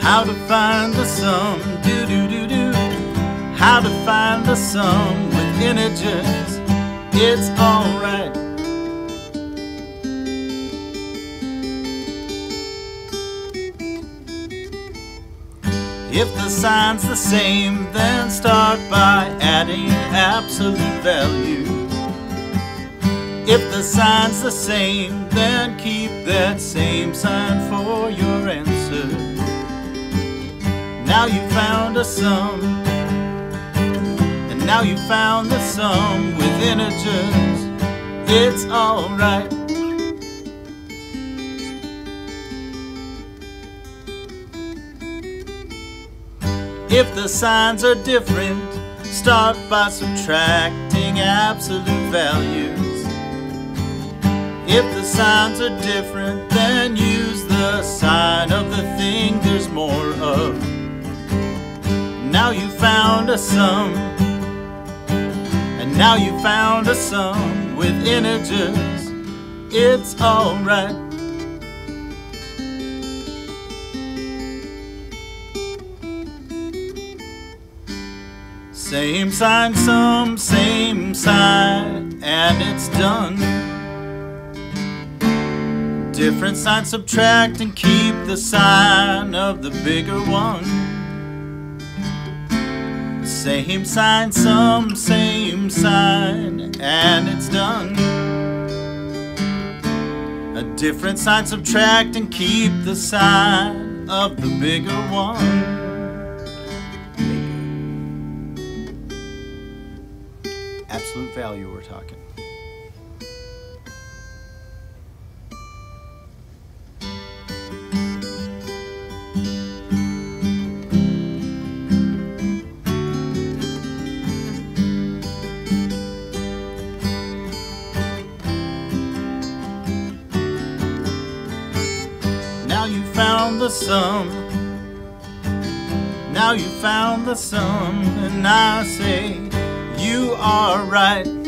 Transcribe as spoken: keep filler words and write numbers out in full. how to find the sum, do do do do, how to find the sum with integers. It's alright. If the sign's the same, then start by adding absolute value. If the sign's the same, then keep that same sign for your answer. Now you found a sum, and now you found the sum with integers. It's alright. If the signs are different, start by subtracting absolute values. If the signs are different, then use the sign of the thing there's more of. Now you found a sum, and now you found a sum with integers. It's alright. Same sign, sum, same sign, and it's done. Different sign, subtract and keep the sign of the bigger one. Same sign, sum, same sign, and it's done. A different sign, subtract and keep the sign of the bigger one. Absolute value we're talking. Now you found the sum. Now you found the sum, and I say you are right.